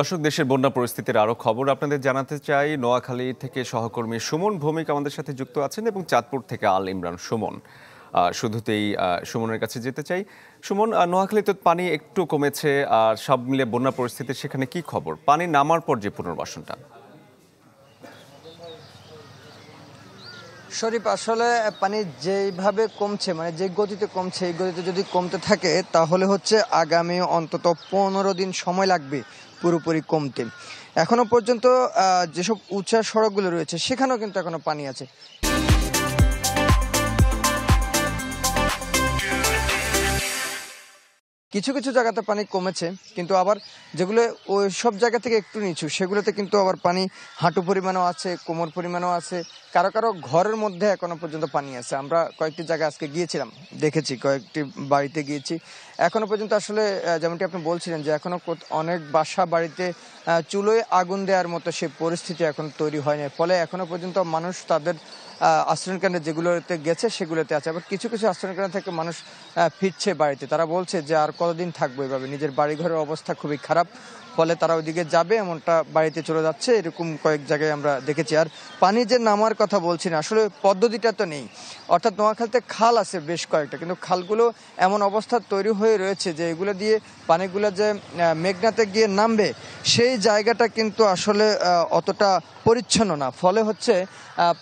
দর্শক, দেশের বন্যা পরিস্থিতির আরও খবর আপনাদের জানাতে চাই। নোয়াখালী থেকে সহকর্মী সুমন ভূমিক আমাদের সাথে যুক্ত আছেন এবং চাঁদপুর থেকে আল ইমরান। সুমন, শুধুতেই সুমনের কাছে যেতে চাই। সুমন, নোয়াখালীতে পানি একটু কমেছে, আর সব মিলে বন্যা পরিস্থিতির সেখানে কি খবর? পানি নামার পর যে পুনর্বাসনটা শরীফ, আসলে পানি যেইভাবে কমছে, মানে যে গতিতে কমছে, এই গতিতে যদি কমতে থাকে তাহলে হচ্ছে আগামী অন্তত 15 দিন সময় লাগবে পুরোপুরি কমতে। এখনো পর্যন্ত যেসব উঁচা সড়কগুলো রয়েছে সেখানেও কিন্তু এখনো পানি আছে। কিছু কিছু জায়গাতে পানি কমেছে, কিন্তু আবার যেগুলো ওই সব জায়গা থেকে একটু নিচু সেগুলোতে কিন্তু আবার পানি হাঁটু পরিমাণও আছে, কোমর পরিমাণও আছে, কারো কারো ঘরের মধ্যে এখনো পর্যন্ত পানি আছে। আমরা কয়েকটি জায়গায় আজকে গিয়েছিলাম, দেখেছি, কয়েকটি বাড়িতে গিয়েছি। এখনো পর্যন্ত আসলে যেমনটি আপনি বলছিলেন যে এখনো অনেক বাসা বাড়িতে চুলোয় আগুন দেওয়ার মতো সেই পরিস্থিতি এখন তৈরি হয়নি, ফলে এখনো পর্যন্ত মানুষ তাদের আশ্রয় কেন্দ্রে যেগুলোতে গেছে সেগুলোতে আছে। আবার কিছু কিছু আশ্রয় কেন্দ্র থেকে মানুষ ফিরছে বাড়িতে, তারা বলছে যে আর কতদিন থাকবো এভাবে, নিজের বাড়িঘরের অবস্থা খুবই খারাপ, ফলে তারা ওইদিকে যাবে এমনটা বাড়িতে চলে যাচ্ছে, এরকম কয়েক জায়গায় আমরা দেখেছি। আর পানি যে নামার কথা বলছি না, আসলে পদ্ধতিটা তো নেই, অর্থাৎ নোয়াখালীতে খাল আছে বেশ কয়েকটা, কিন্তু খালগুলো এমন অবস্থা তৈরি হয়ে রয়েছে যে এগুলো দিয়ে পানিগুলো যে মেঘনাতে গিয়ে নামবে সেই জায়গাটা কিন্তু আসলে অতটা পরিচ্ছন্ন না, ফলে হচ্ছে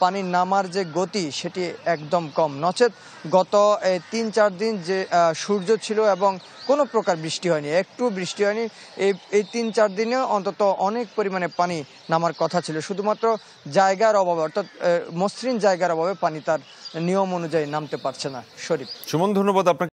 পানি নামার যে গতি সেটি একদম কম। নচেত গত 3-4 দিন যে সূর্য ছিল এবং কোনো প্রকার বৃষ্টি হয়নি, একটু বৃষ্টি হয়নি, এই 3-4 দিনে অন্তত অনেক পরিমাণে পানি নামার কথা ছিল, শুধুমাত্র জায়গার অভাবে, অর্থাৎ মসৃণ জায়গার অভাবে পানি তার নিয়ম অনুযায়ী নামতে পারছে না। শরীফ, সুমন, ধন্যবাদ আপনাকে।